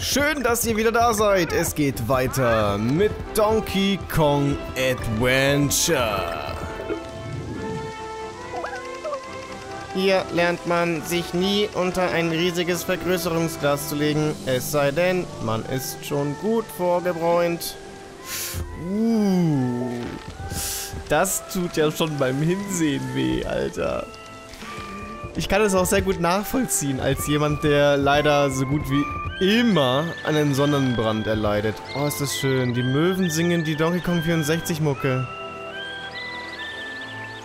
Schön, dass ihr wieder da seid. Es geht weiter mit Donkey Kong Adventure. Hier lernt man, sich nie unter ein riesiges Vergrößerungsglas zu legen. Es sei denn, man ist schon gut vorgebräunt. Das tut ja schon beim Hinsehen weh, Alter. Ich kann es auch sehr gut nachvollziehen, als jemand, der leider so gut wie immer einen Sonnenbrand erleidet. Oh, ist das schön. Die Möwen singen die Donkey Kong 64 Mucke.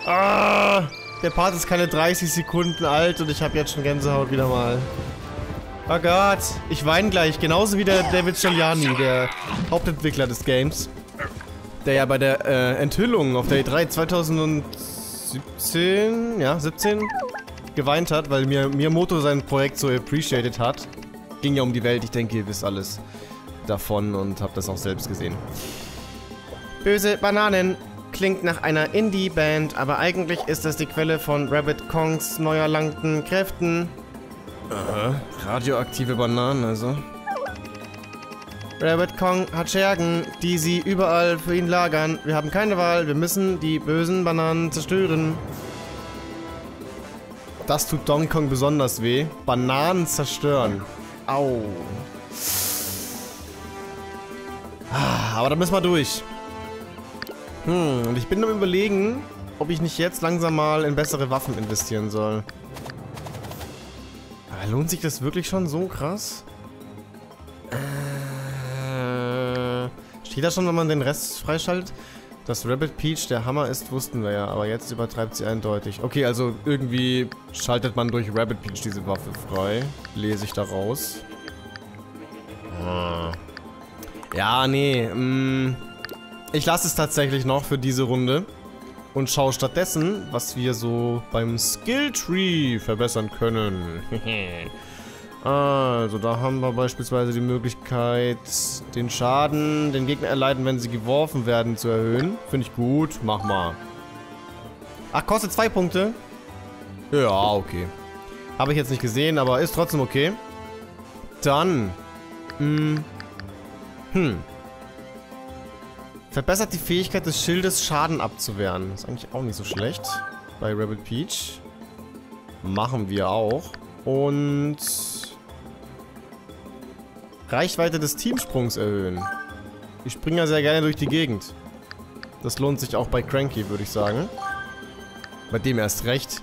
Ah, der Part ist keine 30 Sekunden alt und ich habe jetzt schon Gänsehaut wieder mal. Oh Gott, ich weine gleich. Genauso wie der David Shogani, der Hauptentwickler des Games. Der ja bei der Enthüllung auf der E3 2017 geweint hat, weil Miyamoto sein Projekt so appreciated hat. Ging ja um die Welt, ich denke, ihr wisst alles davon und habt das auch selbst gesehen. Böse Bananen klingt nach einer Indie-Band, aber eigentlich ist das die Quelle von Rabbid Kongs neu erlangten Kräften. Aha, radioaktive Bananen also. Rabbid Kong hat Schergen, die sie überall für ihn lagern. Wir haben keine Wahl, wir müssen die bösen Bananen zerstören. Das tut Donkey Kong besonders weh. Bananen zerstören. Au. Aber da müssen wir durch. Und ich bin am Überlegen, ob ich nicht jetzt langsam mal in bessere Waffen investieren soll. Aber lohnt sich das wirklich schon so krass? Steht da schon, wenn man den Rest freischaltet? Dass Rabbit Peach der Hammer ist, wussten wir ja, aber jetzt übertreibt sie eindeutig. Okay, also irgendwie schaltet man durch Rabbit Peach diese Waffe frei. Lese ich daraus. Ja, nee. Ich lasse es tatsächlich noch für diese Runde und schaue stattdessen, was wir so beim Skilltree verbessern können. Also da haben wir beispielsweise die Möglichkeit, den Schaden, den Gegner erleiden, wenn sie geworfen werden, zu erhöhen. Finde ich gut, mach mal. Ach, kostet 2 Punkte? Ja, okay. Habe ich jetzt nicht gesehen, aber ist trotzdem okay. Dann. Verbessert die Fähigkeit des Schildes, Schaden abzuwehren. Ist eigentlich auch nicht so schlecht. Bei Rabbit Peach. Machen wir auch. Und Reichweite des Teamsprungs erhöhen. Ich springe ja sehr gerne durch die Gegend. Das lohnt sich auch bei Cranky, würde ich sagen. Bei dem erst recht.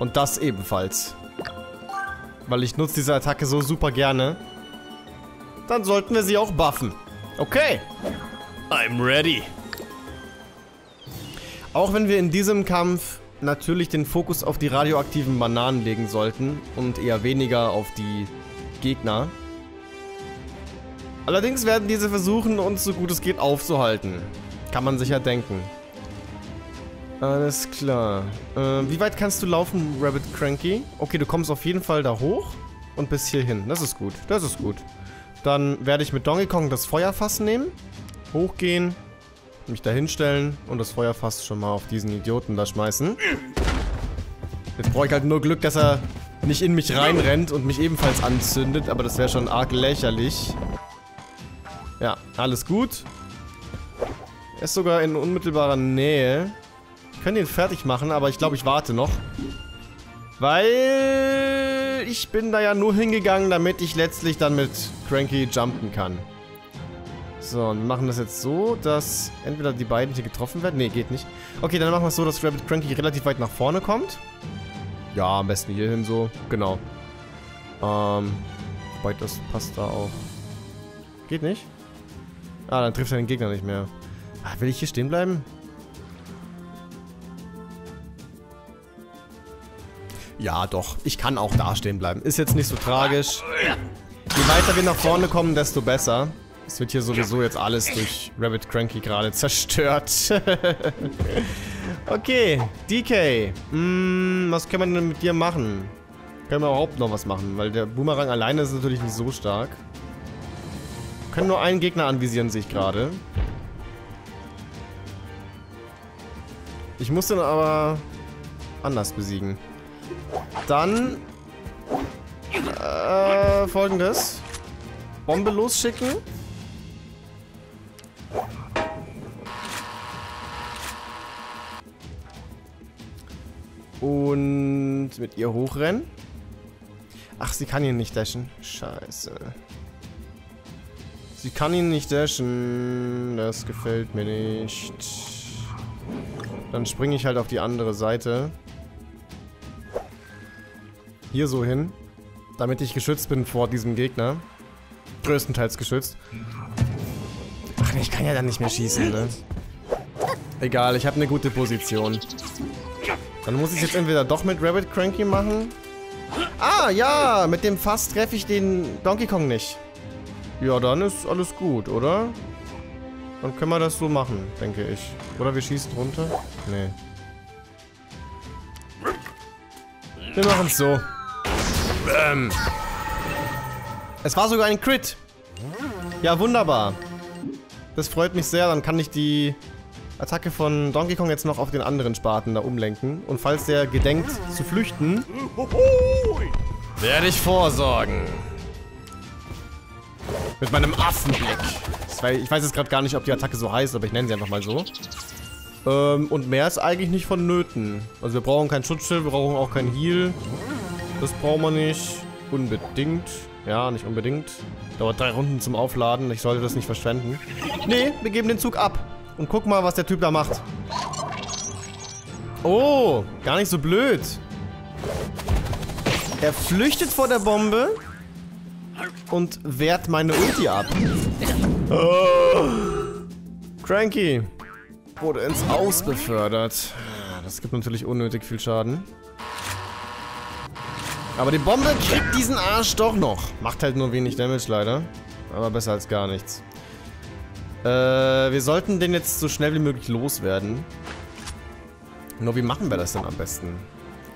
Und das ebenfalls. Weil ich nutze diese Attacke so super gerne. Dann sollten wir sie auch buffen. Okay. I'm ready. Auch wenn wir in diesem Kampf natürlich den Fokus auf die radioaktiven Bananen legen sollten und eher weniger auf die Gegner. Allerdings werden diese versuchen, uns so gut es geht aufzuhalten. Kann man sich ja denken. Alles klar. Wie weit kannst du laufen, Rabbid Cranky? Okay, du kommst auf jeden Fall da hoch und bis hierhin. Das ist gut, das ist gut. Dann werde ich mit Donkey Kong das Feuerfass nehmen, hochgehen, mich da hinstellen und das Feuer fast schon mal auf diesen Idioten da schmeißen. Jetzt brauche ich halt nur Glück, dass er nicht in mich reinrennt und mich ebenfalls anzündet, aber das wäre schon arg lächerlich. Ja, alles gut. Er ist sogar in unmittelbarer Nähe. Ich könnte ihn fertig machen, aber ich glaube, ich warte noch. Weil ich bin da ja nur hingegangen, damit ich letztlich dann mit Cranky jumpen kann. So, und wir machen das jetzt so, dass entweder die beiden hier getroffen werden. Nee, geht nicht. Okay, dann machen wir es so, dass Rabbid Cranky relativ weit nach vorne kommt. Ja, am besten hierhin so. Genau. Wobei, das passt da auch. Geht nicht? Ah, dann trifft er den Gegner nicht mehr. Ah, will ich hier stehen bleiben? Ja, doch. Ich kann auch da stehen bleiben. Ist jetzt nicht so tragisch. Je weiter wir nach vorne kommen, desto besser. Es wird hier sowieso jetzt alles durch Rabbid Cranky gerade zerstört. Okay, DK. Was können wir denn mit dir machen? Können wir überhaupt noch was machen? Weil der Boomerang alleine ist natürlich nicht so stark. Wir können nur einen Gegner anvisieren, sehe ich gerade. Ich muss den aber anders besiegen. Dann Folgendes. Bombe losschicken. Und mit ihr hochrennen. Ach, sie kann ihn nicht dashen. Scheiße. Sie kann ihn nicht dashen. Das gefällt mir nicht. Dann springe ich halt auf die andere Seite. Hier so hin. Damit ich geschützt bin vor diesem Gegner. Größtenteils geschützt. Ach, ich kann ja dann nicht mehr schießen, ne? Egal, ich habe eine gute Position. Dann muss ich jetzt entweder doch mit Rabbid Cranky machen. Ah, ja, mit dem Fass treffe ich den Donkey Kong nicht. Ja, dann ist alles gut, oder? Dann können wir das so machen, denke ich. Oder wir schießen runter? Nee. Wir machen es so. Bäm. Es war sogar ein Crit. Ja, wunderbar. Das freut mich sehr, dann kann ich die Attacke von Donkey Kong jetzt noch auf den anderen Spaten da umlenken. Und falls der gedenkt zu flüchten, werde ich vorsorgen. Mit meinem Affenblick. Ich weiß jetzt gerade gar nicht, ob die Attacke so heißt, aber ich nenne sie einfach mal so. Und mehr ist eigentlich nicht vonnöten. Also wir brauchen kein Schutzschild, wir brauchen auch kein Heal. Das brauchen wir nicht. Unbedingt. Ja, nicht unbedingt. Dauert 3 Runden zum Aufladen, ich sollte das nicht verschwenden. Nee, wir geben den Zug ab. Und guck mal, was der Typ da macht. Oh, gar nicht so blöd. Er flüchtet vor der Bombe und wehrt meine Ulti ab. Oh. Cranky wurde ins Aus befördert. Das gibt natürlich unnötig viel Schaden. Aber die Bombe kriegt diesen Arsch doch noch. Macht halt nur wenig Damage leider. Aber besser als gar nichts. Wir sollten den jetzt so schnell wie möglich loswerden. Nur wie machen wir das denn am besten?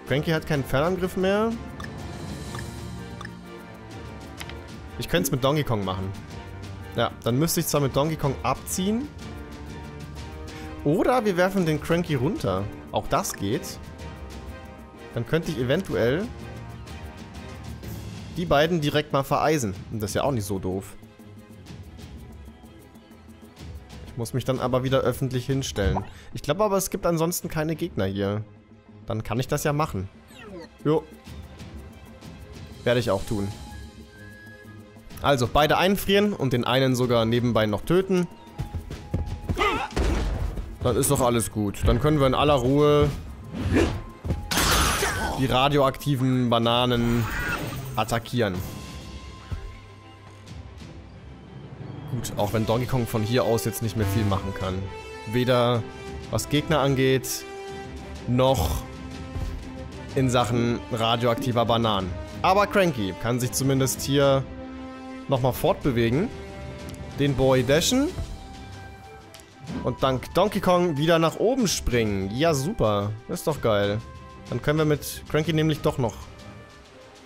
Cranky hat keinen Fernangriff mehr. Ich könnte es mit Donkey Kong machen. Ja, dann müsste ich zwar mit Donkey Kong abziehen. Oder wir werfen den Cranky runter. Auch das geht. Dann könnte ich eventuell die beiden direkt mal vereisen. Und das ist ja auch nicht so doof. Muss mich dann aber wieder öffentlich hinstellen. Ich glaube aber, es gibt ansonsten keine Gegner hier. Dann kann ich das ja machen. Jo. Werde ich auch tun. Also, beide einfrieren und den einen sogar nebenbei noch töten. Dann ist doch alles gut. Dann können wir in aller Ruhe die radioaktiven Bananen attackieren. Gut, auch wenn Donkey Kong von hier aus jetzt nicht mehr viel machen kann. Weder was Gegner angeht, noch in Sachen radioaktiver Bananen. Aber Cranky kann sich zumindest hier nochmal fortbewegen. Den Boy dashen. Und dank Donkey Kong wieder nach oben springen. Ja, super. Ist doch geil. Dann können wir mit Cranky nämlich doch noch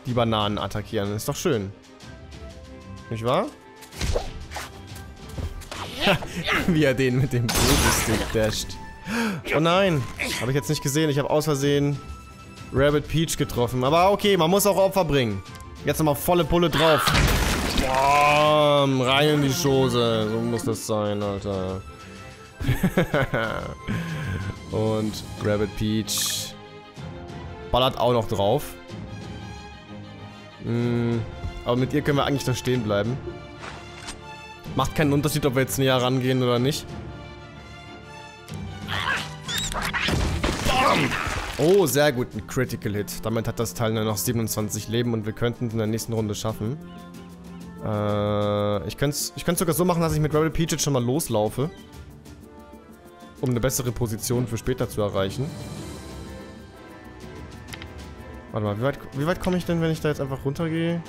die Bananen attackieren. Ist doch schön. Nicht wahr? Wie er den mit dem Bodenstick dasht. Oh nein, habe ich jetzt nicht gesehen. Ich habe aus Versehen Rabbit Peach getroffen. Aber okay, man muss auch Opfer bringen. Jetzt nochmal volle Pulle drauf. Bam, rein in die Schose. So muss das sein, Alter. Und Rabbit Peach ballert auch noch drauf. Aber mit ihr können wir eigentlich noch stehen bleiben. Macht keinen Unterschied, ob wir jetzt näher rangehen oder nicht. Bam! Oh, sehr gut, ein Critical Hit. Damit hat das Teil nur noch 27 Leben und wir könnten es in der nächsten Runde schaffen. Ich könnte es sogar so machen, dass ich mit Rabbit Peach jetzt schon mal loslaufe. Um eine bessere Position für später zu erreichen. Warte mal, wie weit komme ich denn, wenn ich da jetzt einfach runtergehe?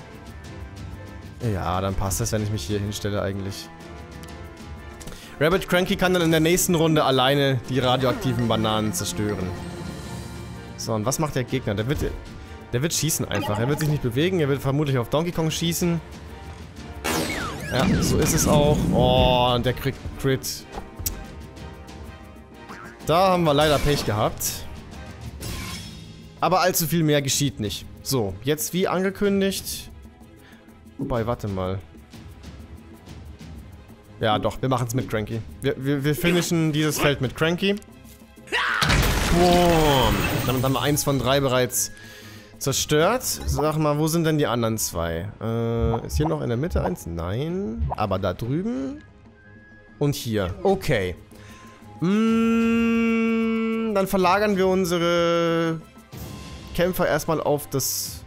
Ja, dann passt das, wenn ich mich hier hinstelle eigentlich. Rabbid Cranky kann dann in der nächsten Runde alleine die radioaktiven Bananen zerstören. So, und was macht der Gegner? Der wird schießen einfach. Er wird sich nicht bewegen, er wird vermutlich auf Donkey Kong schießen. Ja, so ist es auch. Oh, und der kriegt Crit. Da haben wir leider Pech gehabt. Aber allzu viel mehr geschieht nicht. So, jetzt wie angekündigt Wobei, warte mal. Ja, doch, wir machen es mit Cranky. Wir finishen dieses Feld mit Cranky. Boom. Damit haben wir 1 von 3 bereits zerstört. Sag mal, wo sind denn die anderen 2? Ist hier noch in der Mitte 1? Nein. Aber da drüben. Und hier. Okay. Dann verlagern wir unsere Kämpfer erstmal auf das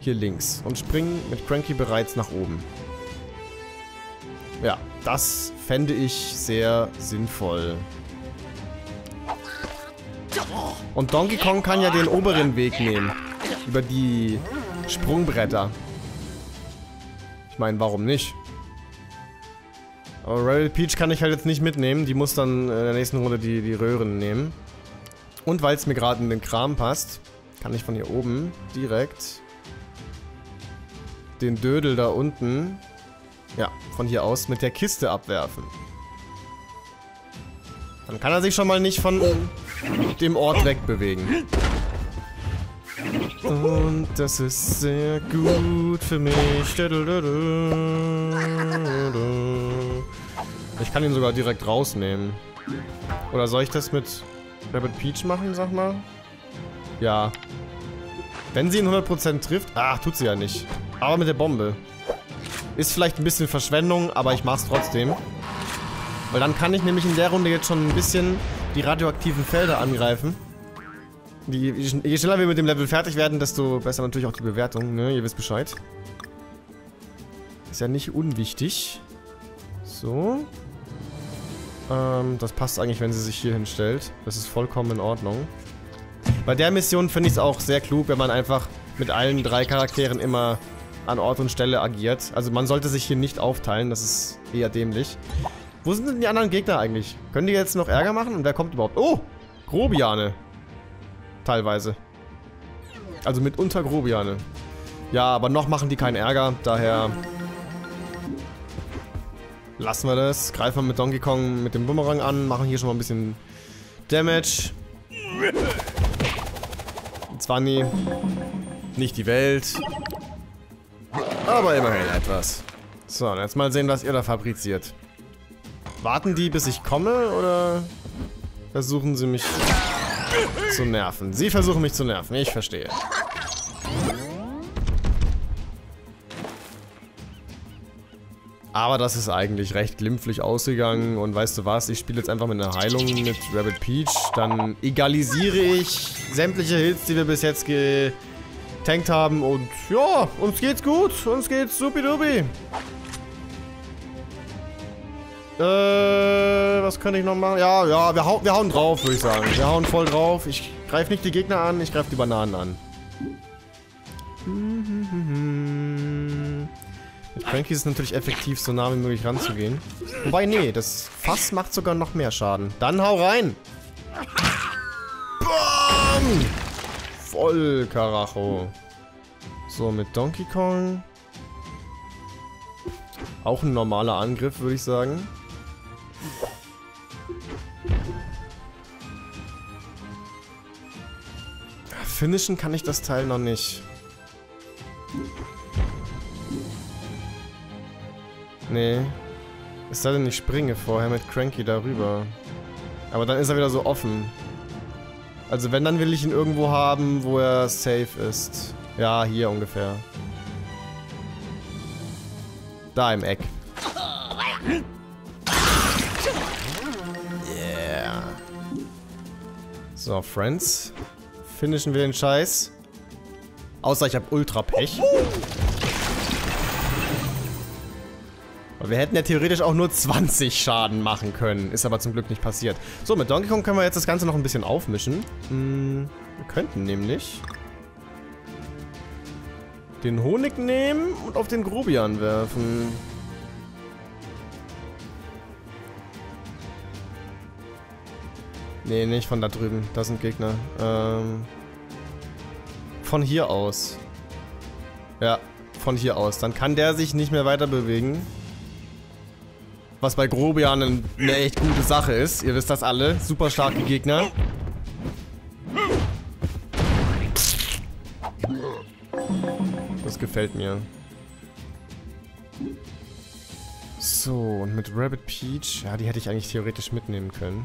hier links und springen mit Cranky bereits nach oben. Ja, das fände ich sehr sinnvoll. Und Donkey Kong kann ja den oberen Weg nehmen. Über die Sprungbretter. Ich meine, warum nicht? Aber Rabbit Peach kann ich halt jetzt nicht mitnehmen. Die muss dann in der nächsten Runde die Röhren nehmen. Und weil es mir gerade in den Kram passt, kann ich von hier oben direkt den Dödel da unten, ja, von hier aus mit der Kiste abwerfen. Dann kann er sich schon mal nicht von dem Ort wegbewegen. Und das ist sehr gut für mich. Ich kann ihn sogar direkt rausnehmen. Oder soll ich das mit Rabbit Peach machen, sag mal? Ja. Wenn sie ihn 100% trifft... Ach, tut sie ja nicht. Aber mit der Bombe. Ist vielleicht ein bisschen Verschwendung, aber ich mach's trotzdem. Weil dann kann ich nämlich in der Runde jetzt schon ein bisschen die radioaktiven Felder angreifen. Je schneller wir mit dem Level fertig werden, desto besser natürlich auch die Bewertung, ne? Ihr wisst Bescheid. Ist ja nicht unwichtig. So. Das passt eigentlich, wenn sie sich hier hinstellt. Das ist vollkommen in Ordnung. Bei der Mission finde ich es auch sehr klug, wenn man einfach mit allen 3 Charakteren immer an Ort und Stelle agiert. Also man sollte sich hier nicht aufteilen, das ist eher dämlich. Wo sind denn die anderen Gegner eigentlich? Können die jetzt noch Ärger machen? Und wer kommt überhaupt? Oh! Grobiane. Teilweise. Also mitunter Grobiane. Ja, aber noch machen die keinen Ärger, daher... Lassen wir das. Greifen wir mit Donkey Kong mit dem Bumerang an. Machen hier schon mal ein bisschen Damage. Zwar nie. Nicht die Welt. Aber immerhin etwas. So, jetzt mal sehen, was ihr da fabriziert. Warten die, bis ich komme, oder versuchen sie mich zu nerven? Sie versuchen mich zu nerven, ich verstehe. Aber das ist eigentlich recht glimpflich ausgegangen und weißt du was, ich spiele jetzt einfach mit einer Heilung mit Rabbit Peach, dann egalisiere ich sämtliche Hits, die wir bis jetzt getankt haben und ja, uns geht's gut, uns geht's supidupi. Was könnte ich noch machen? Ja, wir hauen drauf, würde ich sagen. Wir hauen voll drauf. Ich greife nicht die Gegner an, ich greife die Bananen an. Mit Cranky ist es natürlich effektiv, so nah wie möglich ranzugehen. Wobei, nee, das Fass macht sogar noch mehr Schaden. Dann hau rein! Bam! Voll Karacho. So, mit Donkey Kong. Auch ein normaler Angriff, würde ich sagen. Finishen kann ich das Teil noch nicht. Nee. Es sei denn, ich springe vorher mit Cranky darüber. Aber dann ist er wieder so offen. Also wenn, dann will ich ihn irgendwo haben, wo er safe ist. Ja, hier ungefähr. Da im Eck. Yeah. So, Friends. Finishen wir den Scheiß. Außer ich habe Ultra-Pech. Wir hätten ja theoretisch auch nur 20 Schaden machen können. Ist aber zum Glück nicht passiert. So, mit Donkey Kong können wir jetzt das Ganze noch ein bisschen aufmischen. Wir könnten nämlich den Honig nehmen und auf den Grobian werfen. Nee, nicht von da drüben. Da sind Gegner. Von hier aus. Ja, von hier aus. Dann kann der sich nicht mehr weiter bewegen. Was bei Grobian eine echt gute Sache ist. Ihr wisst das alle. Super starke Gegner. Das gefällt mir. So, und mit Rabbit Peach, ja, die hätte ich eigentlich theoretisch mitnehmen können.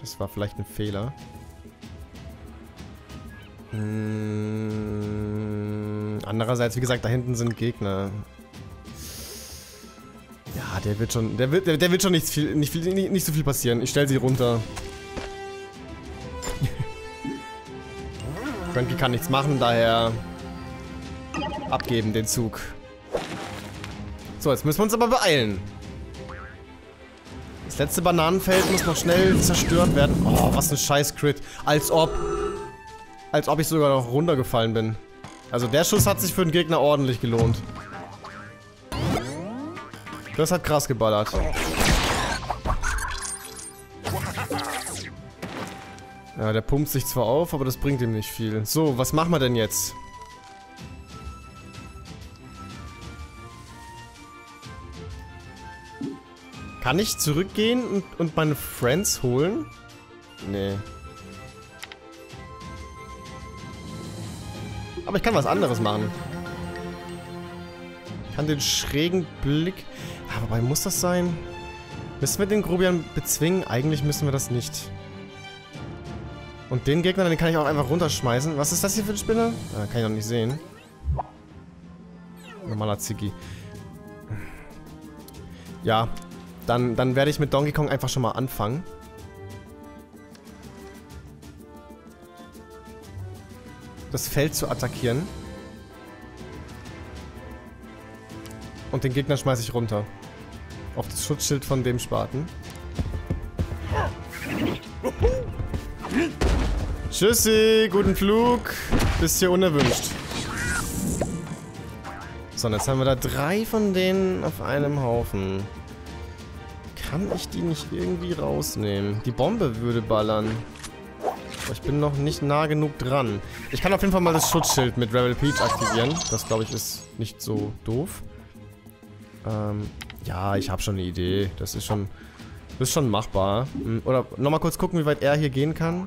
Das war vielleicht ein Fehler. Andererseits, wie gesagt, da hinten sind Gegner. Ja, der wird schon nicht so viel passieren. Ich stelle sie runter. Cranky kann nichts machen, daher abgeben den Zug. So, jetzt müssen wir uns aber beeilen. Das letzte Bananenfeld muss noch schnell zerstört werden. Oh, was ein scheiß Crit. Als ob ich sogar noch runtergefallen bin. Also der Schuss hat sich für den Gegner ordentlich gelohnt. Das hat krass geballert. Ja, der pumpt sich zwar auf, aber das bringt ihm nicht viel. So, was machen wir denn jetzt? Kann ich zurückgehen und meine Friends holen? Nee. Aber ich kann was anderes machen. Ich kann den schrägen Blick... Ja, wobei muss das sein? Müssen wir den Grobian bezwingen? Eigentlich müssen wir das nicht. Und den Gegner, den kann ich auch einfach runterschmeißen. Was ist das hier für eine Spinne? Ah, kann ich noch nicht sehen. Normaler Ziggy. Ja, dann werde ich mit Donkey Kong einfach schon mal anfangen. Das Feld zu attackieren. Und den Gegner schmeiße ich runter. Auf das Schutzschild von dem Spaten. Tschüssi, guten Flug. Bist hier unerwünscht. So, und jetzt haben wir da 3 von denen auf einem Haufen. Kann ich die nicht irgendwie rausnehmen? Die Bombe würde ballern. Aber ich bin noch nicht nah genug dran. Ich kann auf jeden Fall mal das Schutzschild mit Rabbid Peach aktivieren. Das, glaube ich, ist nicht so doof. Ja, ich habe schon eine Idee. Das ist schon machbar. Oder nochmal kurz gucken, wie weit er hier gehen kann.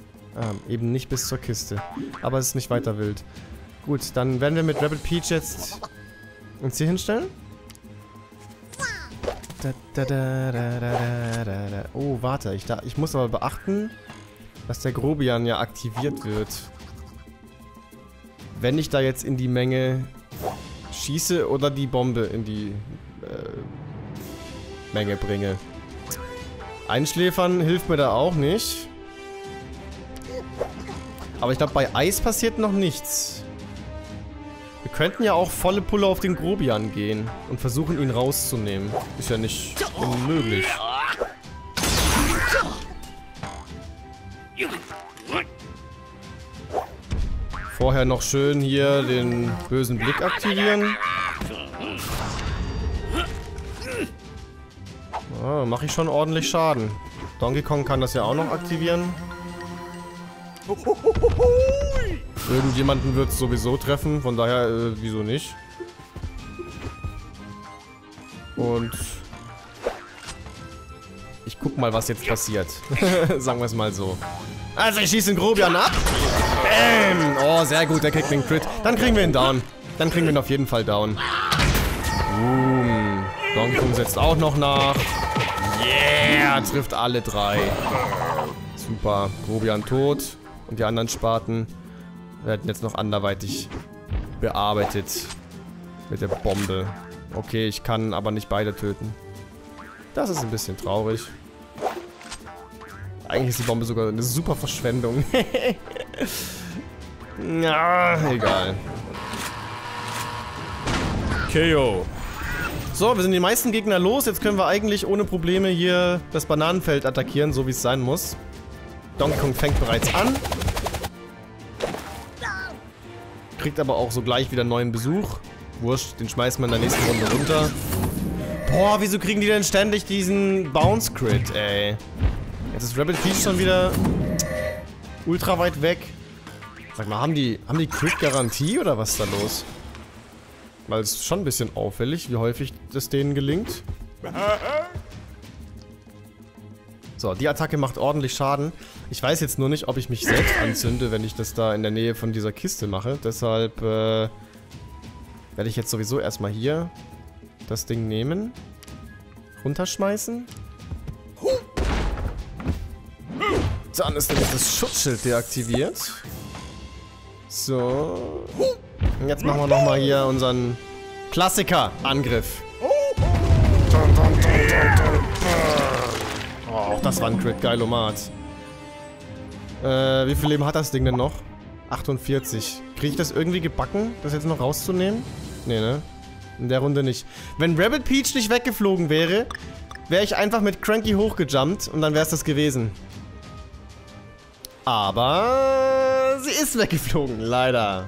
Eben nicht bis zur Kiste. Aber es ist nicht weiter wild. Gut, dann werden wir mit Rabbid Peach jetzt uns hier hinstellen. Oh, warte. Ich muss aber beachten, dass der Grobian ja aktiviert wird. Wenn ich da jetzt in die Menge schieße oder die Bombe in die Menge bringe. Einschläfern hilft mir da auch nicht. Aber ich glaube, bei Eis passiert noch nichts. Wir könnten ja auch volle Pulle auf den Grobian gehen und versuchen, ihn rauszunehmen. Ist ja nicht unmöglich. Vorher noch schön hier den bösen Blick aktivieren. Ah, mache ich schon ordentlich Schaden. Donkey Kong kann das ja auch noch aktivieren. Irgendjemanden wird es sowieso treffen, von daher, wieso nicht? Und ich guck mal, was jetzt passiert. Sagen wir es mal so. Also, ich schieße den Grobian ab. Bam! Oh, sehr gut, der kriegt den Crit. Dann kriegen wir ihn down. Dann kriegen wir ihn auf jeden Fall down. Boom. Donkey Kong setzt auch noch nach. Yeah! Trifft alle 3. Super. Grobian tot. Und die anderen Spaten werden jetzt noch anderweitig bearbeitet. Mit der Bombe. Okay, ich kann aber nicht beide töten. Das ist ein bisschen traurig. Eigentlich ist die Bombe sogar eine super Verschwendung. Na, egal. KO. So, wir sind die meisten Gegner los. Jetzt können wir eigentlich ohne Probleme hier das Bananenfeld attackieren, so wie es sein muss. Donkey Kong fängt bereits an. Kriegt aber auch so gleich wieder neuen Besuch. Wurscht, den schmeißt man in der nächsten Runde runter. Boah, wieso kriegen die denn ständig diesen Bounce-Crit, ey? Jetzt ist Rabbid Peach schon wieder ultra weit weg. Sag mal, haben die Crit-Garantie oder was ist da los? Weil es ist schon ein bisschen auffällig, wie häufig das denen gelingt. So, die Attacke macht ordentlich Schaden. Ich weiß jetzt nur nicht, ob ich mich selbst anzünde, wenn ich das da in der Nähe von dieser Kiste mache. Deshalb werde ich jetzt sowieso erstmal hier Das Ding nehmen. Runterschmeißen. Dann ist nämlich das Schutzschild deaktiviert. So. Und jetzt machen wir nochmal hier unseren Klassiker-Angriff. Oh, auch das war ein Crit, geil, Omat. Wie viel Leben hat das Ding denn noch? 48. Kriege ich das irgendwie gebacken, das jetzt noch rauszunehmen? Nee, ne? In der Runde nicht. Wenn Rabbit Peach nicht weggeflogen wäre, wäre ich einfach mit Cranky hochgejumpt und dann wäre es das gewesen. Aber sie ist weggeflogen, leider.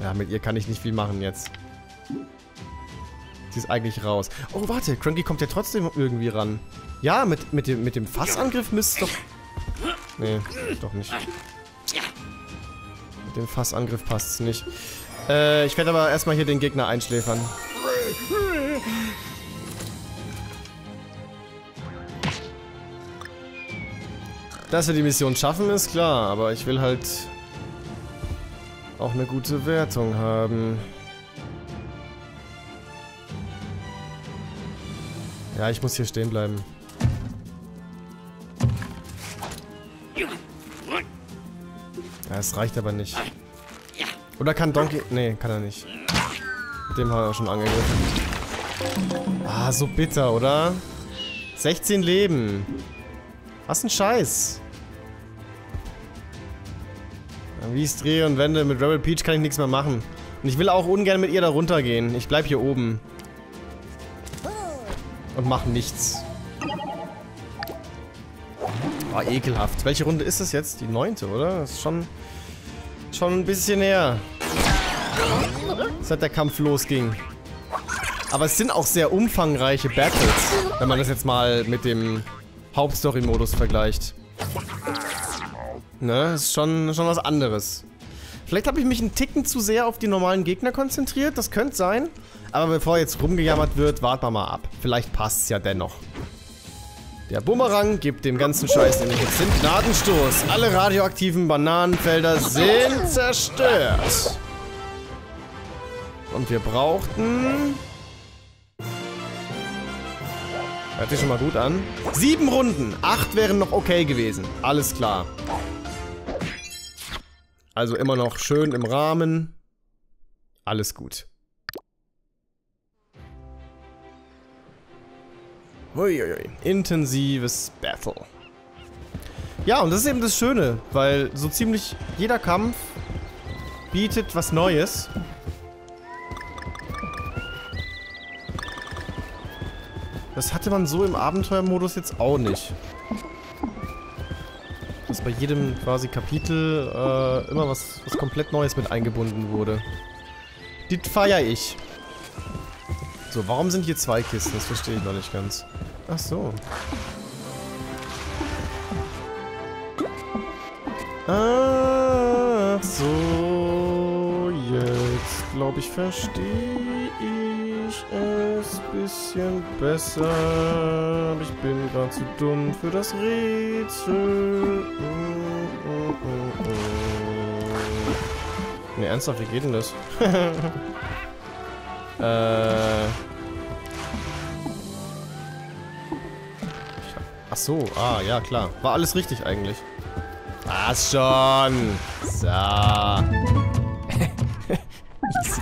Ja, mit ihr kann ich nicht viel machen jetzt. Sie ist eigentlich raus. Oh, warte, Cranky kommt ja trotzdem irgendwie ran. Ja, mit dem Fassangriff müsste doch... Nee, doch nicht. Mit dem Fassangriff passt es nicht. Ich werde aber erstmal hier den Gegner einschläfern. Dass wir die Mission schaffen, ist klar, aber ich will halt auch eine gute Wertung haben. Ja, ich muss hier stehen bleiben. Ja, es reicht aber nicht. Oder kann Donkey... Nee, kann er nicht. Mit dem haben wir auch schon angegriffen. Ah, so bitter, oder? 16 Leben. Was ein Scheiß. Wie ich es drehe und wende, mit Rabbit Peach kann ich nichts mehr machen. Und ich will auch ungern mit ihr da runter gehen. Ich bleib hier oben. Und mach nichts. Oh, ekelhaft. Welche Runde ist das jetzt? Die 9., oder? Das ist schon ein bisschen her. Seit der Kampf losging. Aber es sind auch sehr umfangreiche Battles. Wenn man das jetzt mal mit dem Hauptstory-Modus vergleicht. Ne, ist schon was anderes. Vielleicht habe ich mich einen Ticken zu sehr auf die normalen Gegner konzentriert, das könnte sein. Aber bevor jetzt rumgejammert wird, warten wir mal ab. Vielleicht passt es ja dennoch. Der Bumerang gibt dem ganzen Scheiß nämlich jetzt den Gnadenstoß. Alle radioaktiven Bananenfelder sind zerstört. Und wir brauchten... Hört sich schon mal gut an. 7 Runden. 8 wären noch okay gewesen. Alles klar. Also immer noch schön im Rahmen. Alles gut. Uiuiui. Intensives Battle. Ja, und das ist eben das Schöne, weil so ziemlich jeder Kampf bietet was Neues. Das hatte man so im Abenteuermodus jetzt auch nicht. Dass bei jedem quasi Kapitel immer was komplett Neues mit eingebunden wurde. Die feiere ich. So, warum sind hier 2 Kisten? Das verstehe ich noch nicht ganz. Ach so. Ach so, jetzt glaube ich verstehe ich es ein bisschen besser. Aber ich bin gerade zu dumm für das Rätsel. Ne, ernsthaft, wie geht denn das? Ach so, ah, ja, klar. War alles richtig eigentlich. Passt schon. So. Easy.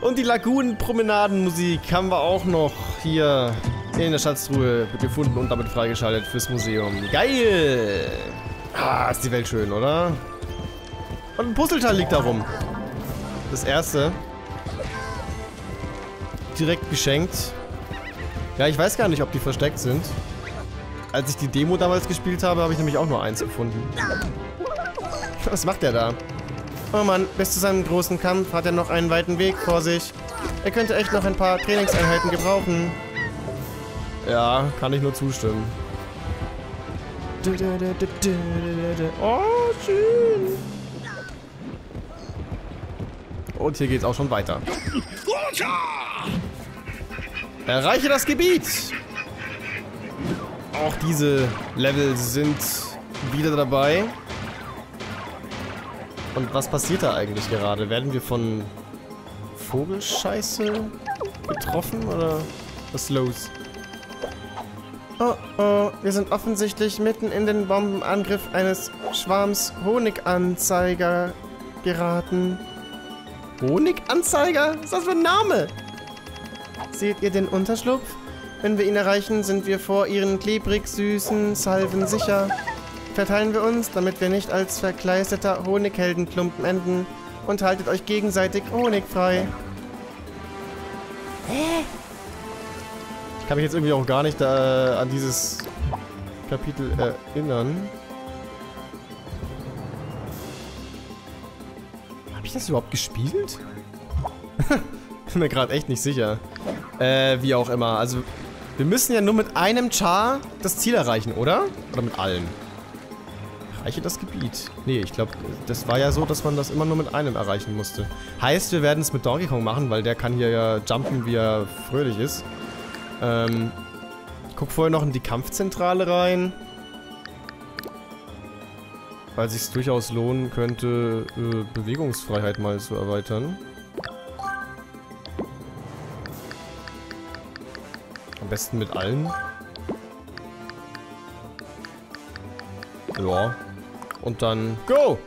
Und die Lagunenpromenadenmusik haben wir auch noch hier in der Schatztruhe gefunden und damit freigeschaltet fürs Museum. Geil! Ah, ist die Welt schön, oder? Und ein Puzzleteil liegt da rum. Das erste. Direkt geschenkt. Ja, ich weiß gar nicht, ob die versteckt sind. Als ich die Demo damals gespielt habe, habe ich nämlich auch nur eins gefunden. Was macht der da? Oh Mann, bis zu seinem großen Kampf hat er noch einen weiten Weg vor sich. Er könnte echt noch ein paar Trainingseinheiten gebrauchen. Ja, kann ich nur zustimmen. Oh, schön. Und hier geht's auch schon weiter. Erreiche das Gebiet! Auch diese Level sind wieder dabei. Und was passiert da eigentlich gerade? Werden wir von Vogelscheiße getroffen oder was ist los? Oh oh, wir sind offensichtlich mitten in den Bombenangriff eines Schwarms Honiganzeiger geraten. Honiganzeiger? Was ist das für ein Name? Seht ihr den Unterschlupf? Wenn wir ihn erreichen, sind wir vor ihren klebrig-süßen Salven sicher. Verteilen wir uns, damit wir nicht als verkleisterter Honigheldenklumpen enden. Und haltet euch gegenseitig Honig frei. Hä? Ich kann mich jetzt irgendwie auch gar nicht an dieses Kapitel erinnern. Habe ich das überhaupt gespielt? Ich bin mir gerade echt nicht sicher. Wie auch immer. Also, wir müssen ja nur mit einem Char das Ziel erreichen, oder? Oder mit allen? Erreiche das Gebiet. Nee, ich glaube, das war ja so, dass man das immer nur mit einem erreichen musste. Heißt, wir werden es mit Donkey Kong machen, weil der kann hier ja jumpen, wie er fröhlich ist. Ich guck vorher noch in die Kampfzentrale rein. Weil es sich durchaus lohnen könnte, Bewegungsfreiheit mal zu erweitern. Am besten mit allen. Ja. Und dann... Go!